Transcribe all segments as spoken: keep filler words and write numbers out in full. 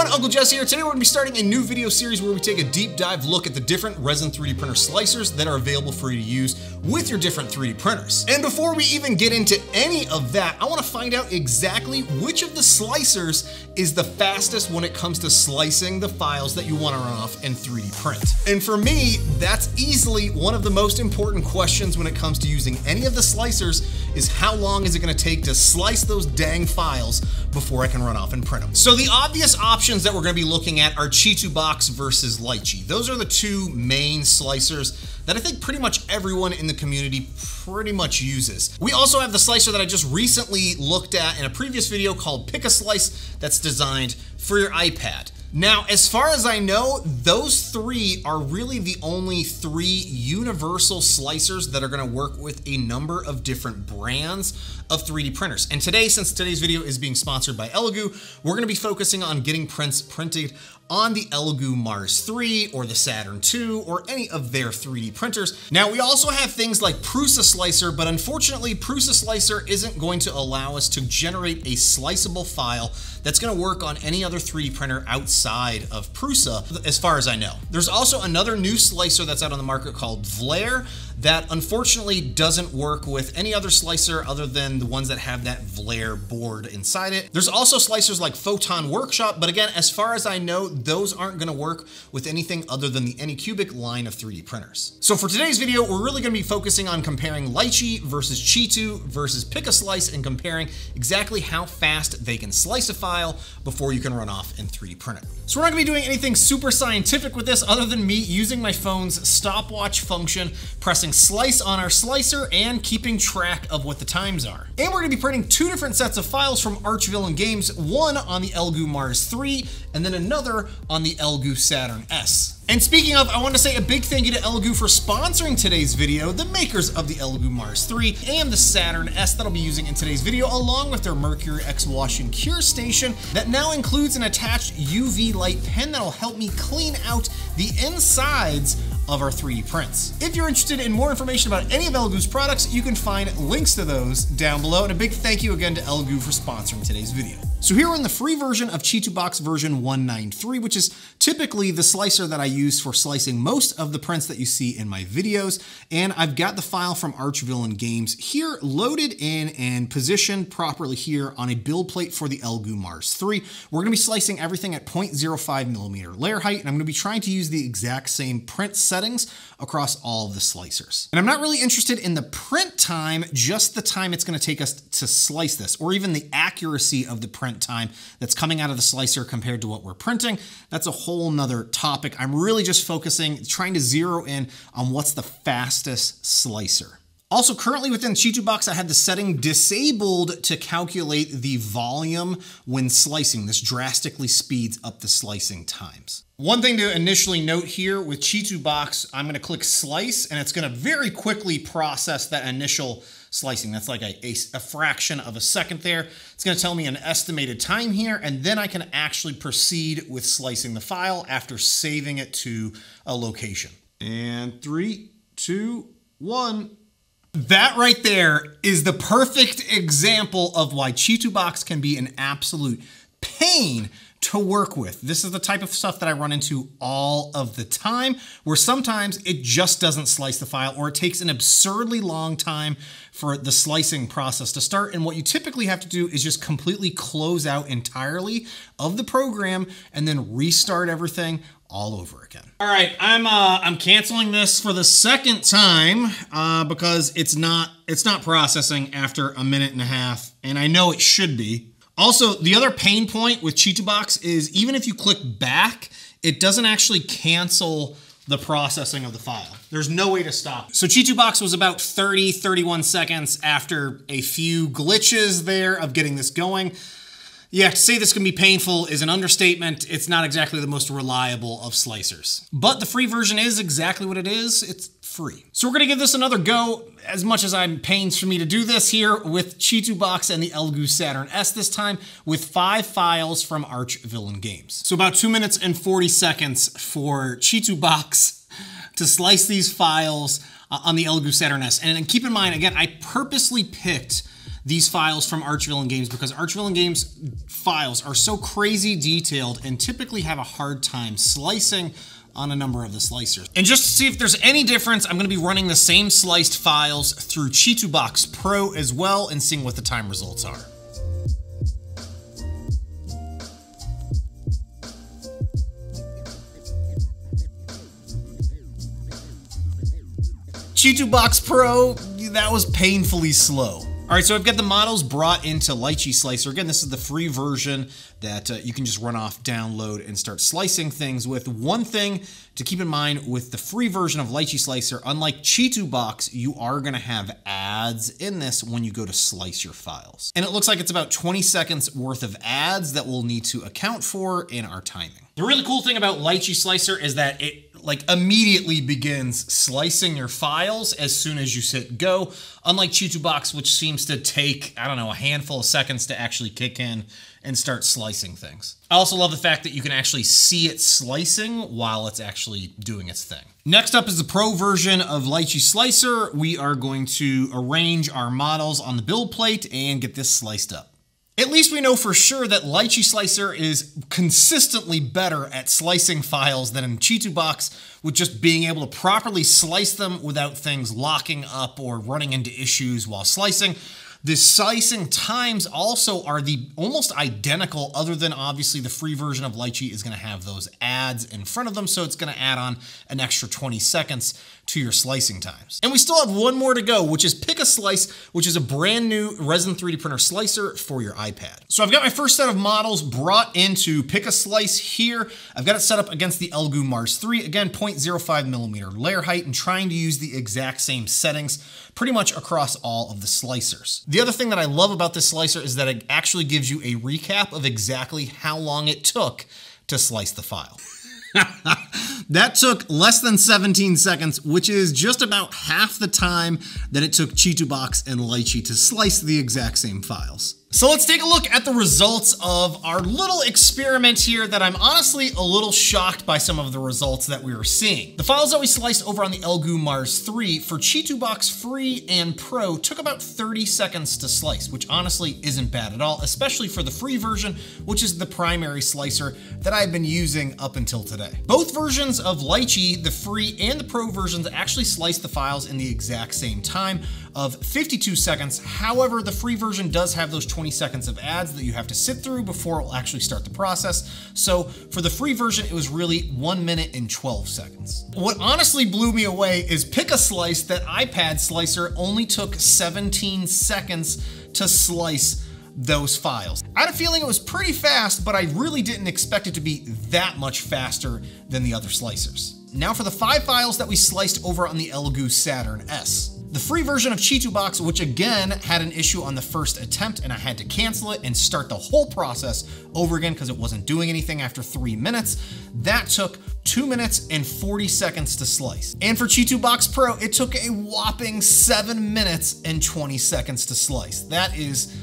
everyone, Uncle Jessy here. Today we're gonna be starting a new video series where we take a deep dive look at the different resin three D printer slicers that are available for you to use with your different three D printers. And before we even get into any of that, I wanna find out exactly which of the slicers is the fastest when it comes to slicing the files that you wanna run off and three D print. And for me, that's easily one of the most important questions when it comes to using any of the slicers is how long is it gonna take to slice those dang files before I can run off and print them. So the obvious options that we're going to be looking at are ChituBox versus Lychee. Those are the two main slicers that I think pretty much everyone in the community pretty much uses. We also have the slicer that I just recently looked at in a previous video called PikaSlice that's designed for your iPad. Now, as far as I know, those three are really the only three universal slicers that are gonna work with a number of different brands of three D printers. And today, since today's video is being sponsored by Elegoo, we're gonna be focusing on getting prints printed on the Elegoo Mars three or the Saturn two or any of their three D printers. Now, we also have things like Prusa Slicer, but unfortunately, Prusa Slicer isn't going to allow us to generate a sliceable file that's gonna work on any other three D printer outside of Prusa, as far as I know. There's also another new slicer that's out on the market called VLayer that unfortunately doesn't work with any other slicer other than the ones that have that VLayer board inside it. There's also slicers like Photon Workshop, but again, as far as I know, those aren't gonna work with anything other than the Anycubic line of three D printers. So for today's video, we're really gonna be focusing on comparing Lychee versus Chitu versus PikaSlice and comparing exactly how fast they can slice a file before you can run off and three D print it. So we're not gonna be doing anything super scientific with this other than me using my phone's stopwatch function, pressing slice on our slicer and keeping track of what the times are. And we're gonna be printing two different sets of files from ArchVillain Games, one on the Elegoo Mars three and then another on the Elegoo Saturn S. And speaking of, I want to say a big thank you to Elegoo for sponsoring today's video, the makers of the Elegoo Mars three and the Saturn S that I'll be using in today's video, along with their Mercury X Wash and Cure station that now includes an attached U V light pen that'll help me clean out the insides of our three D prints. If you're interested in more information about any of Elegoo's products, you can find links to those down below. And a big thank you again to Elegoo for sponsoring today's video. So here we're in the free version of ChituBox version one ninety-three, which is typically the slicer that I use for slicing most of the prints that you see in my videos. And I've got the file from ArchVillain Games here loaded in and positioned properly here on a build plate for the Elegoo Mars three. We're gonna be slicing everything at zero point zero five millimeter layer height, and I'm gonna be trying to use the exact same print settings across all of the slicers. And I'm not really interested in the print time, just the time it's gonna take us to slice this, or even the accuracy of the print time that's coming out of the slicer compared to what we're printing. That's a whole nother topic. I'm really just focusing, trying to zero in on what's the fastest slicer. Also, currently within ChituBox, I have the setting disabled to calculate the volume when slicing. This drastically speeds up the slicing times. One thing to initially note here with ChituBox, I'm gonna click slice and it's gonna very quickly process that initial slicing. That's like a, a, a fraction of a second there. It's gonna tell me an estimated time here, and then I can actually proceed with slicing the file after saving it to a location. And three, two, one. That right there is the perfect example of why ChituBox can be an absolute pain to work with. This is the type of stuff that I run into all of the time, where sometimes it just doesn't slice the file, or it takes an absurdly long time for the slicing process to start. And what you typically have to do is just completely close out entirely of the program and then restart everything all over again. All right, I'm uh, I'm canceling this for the second time uh, because it's not it's not processing after a minute and a half, and I know it should be. Also, the other pain point with ChituBox is even if you click back, it doesn't actually cancel the processing of the file. There's no way to stop it. So ChituBox was about thirty, thirty-one seconds after a few glitches there of getting this going. Yeah, to say this can be painful is an understatement. It's not exactly the most reliable of slicers. But the free version is exactly what it is. It's free. So we're gonna give this another go, as much as I'm pains for me to do this here, with ChituBox and the Elegoo Saturn S this time, with five files from ArchVillain Games. So about two minutes and forty seconds for ChituBox to slice these files uh, on the Elegoo Saturn S. And keep in mind, again, I purposely picked these files from ArchVillain Games, because ArchVillain Games files are so crazy detailed and typically have a hard time slicing on a number of the slicers. And just to see if there's any difference, I'm going to be running the same sliced files through ChituBox Pro as well and seeing what the time results are. ChituBox Pro, that was painfully slow. All right, so I've got the models brought into Lychee Slicer. Again, this is the free version that uh, you can just run off, download, and start slicing things with. One thing to keep in mind with the free version of Lychee Slicer, unlike ChituBox, you are gonna have ads in this when you go to slice your files. And it looks like it's about twenty seconds worth of ads that we'll need to account for in our timing. The really cool thing about Lychee Slicer is that it like immediately begins slicing your files as soon as you hit go, unlike ChituBox, which seems to take, I don't know, a handful of seconds to actually kick in and start slicing things. I also love the fact that you can actually see it slicing while it's actually doing its thing. Next up is the pro version of Lychee Slicer. We are going to arrange our models on the build plate and get this sliced up. At least we know for sure that Lychee Slicer is consistently better at slicing files than in ChituBox, with just being able to properly slice them without things locking up or running into issues while slicing. The slicing times also are the almost identical, other than obviously the free version of Lychee is going to have those ads in front of them, so it's going to add on an extra twenty seconds to your slicing times. And we still have one more to go, which is PikaSlice, which is a brand new resin three D printer slicer for your iPad. So I've got my first set of models brought into PikaSlice here. I've got it set up against the Elegoo Mars three, again, zero point zero five millimeter layer height, and trying to use the exact same settings pretty much across all of the slicers. The other thing that I love about this slicer is that it actually gives you a recap of exactly how long it took to slice the file. That took less than seventeen seconds, which is just about half the time that it took ChituBox and Lychee to slice the exact same files. So let's take a look at the results of our little experiment here that I'm honestly a little shocked by some of the results that we were seeing. The files that we sliced over on the Elegoo Mars three for ChituBox Free and Pro took about thirty seconds to slice, which honestly isn't bad at all, especially for the free version, which is the primary slicer that I've been using up until today. Both versions of Lychee, the free and the pro versions, actually sliced the files in the exact same time of fifty-two seconds. However, the free version does have those twenty seconds of ads that you have to sit through before it will actually start the process. So for the free version, it was really one minute and twelve seconds. What honestly blew me away is PikaSlice, that iPad slicer, only took seventeen seconds to slice those files. I had a feeling it was pretty fast, but I really didn't expect it to be that much faster than the other slicers. Now for the five files that we sliced over on the Elegoo Saturn S. The free version of ChituBox, which again had an issue on the first attempt and I had to cancel it and start the whole process over again because it wasn't doing anything after three minutes, that took two minutes and forty seconds to slice. And for ChituBox Pro, it took a whopping seven minutes and twenty seconds to slice. That is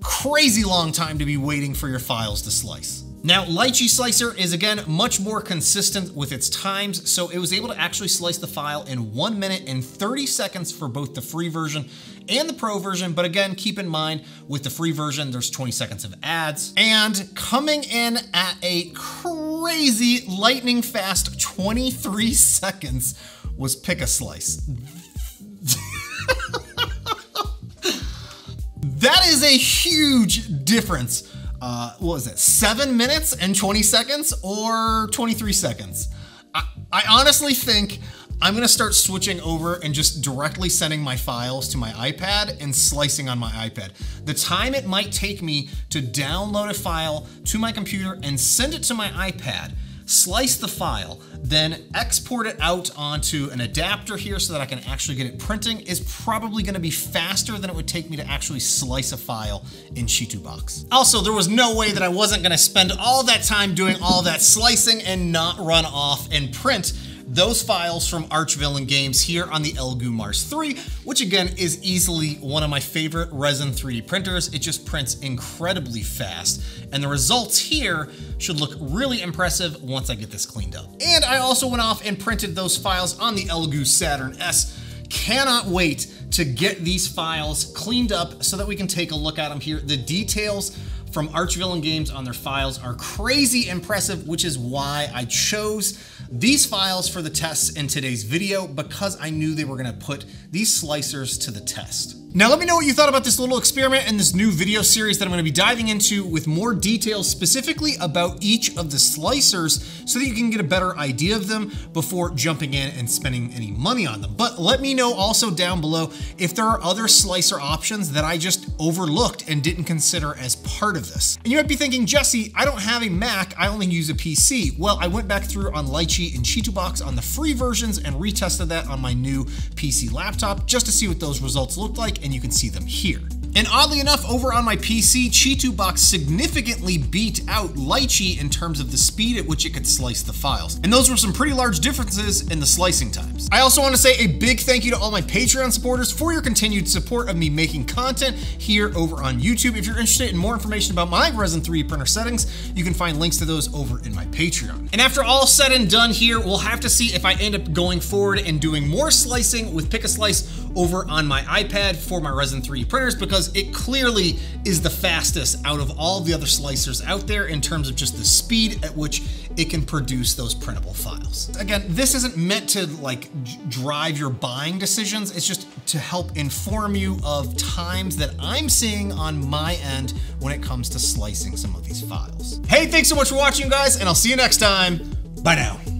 crazy long time to be waiting for your files to slice. Now, Lychee Slicer is again much more consistent with its times, so it was able to actually slice the file in one minute and thirty seconds for both the free version and the pro version. But again, keep in mind with the free version, there's twenty seconds of ads. And coming in at a crazy lightning fast twenty-three seconds was PikaSlice. That is a huge difference. Uh, what was it? seven minutes and twenty seconds or twenty-three seconds? I, I honestly think I'm gonna start switching over and just directly sending my files to my iPad and slicing on my iPad. The time it might take me to download a file to my computer and send it to my iPad, slice the file, then export it out onto an adapter here so that I can actually get it printing is probably gonna be faster than it would take me to actually slice a file in ChituBox. Also, there was no way that I wasn't gonna spend all that time doing all that slicing and not run off and print those files from ArchVillain Games here on the Elegoo Mars three, which again is easily one of my favorite resin three D printers. It just prints incredibly fast, and the results here should look really impressive once I get this cleaned up. And I also went off and printed those files on the Elegoo Saturn S. Cannot wait to get these files cleaned up so that we can take a look at them here. The details from ArchVillain Games on their files are crazy impressive, which is why I chose these files for the tests in today's video, because I knew they were gonna put these slicers to the test. Now let me know what you thought about this little experiment and this new video series that I'm gonna be diving into with more details specifically about each of the slicers so that you can get a better idea of them before jumping in and spending any money on them. But let me know also down below if there are other slicer options that I just overlooked and didn't consider as part of this. And you might be thinking, Jesse, I don't have a Mac, I only use a P C. Well, I went back through on Lychee and ChituBox on the free versions and retested that on my new P C laptop just to see what those results looked like, and you can see them here. And oddly enough, over on my P C, ChituBox significantly beat out Lychee in terms of the speed at which it could slice the files. And those were some pretty large differences in the slicing times. I also want to say a big thank you to all my Patreon supporters for your continued support of me making content here over on YouTube. If you're interested in more information about my Resin three D printer settings, you can find links to those over in my Patreon. And after all said and done here, we'll have to see if I end up going forward and doing more slicing with PikaSlice over on my iPad for my Resin three D printers, because it clearly is the fastest out of all the other slicers out there in terms of just the speed at which it can produce those printable files. Again, this isn't meant to like drive your buying decisions. It's just to help inform you of times that I'm seeing on my end when it comes to slicing some of these files. Hey, thanks so much for watching, guys, and I'll see you next time. Bye now.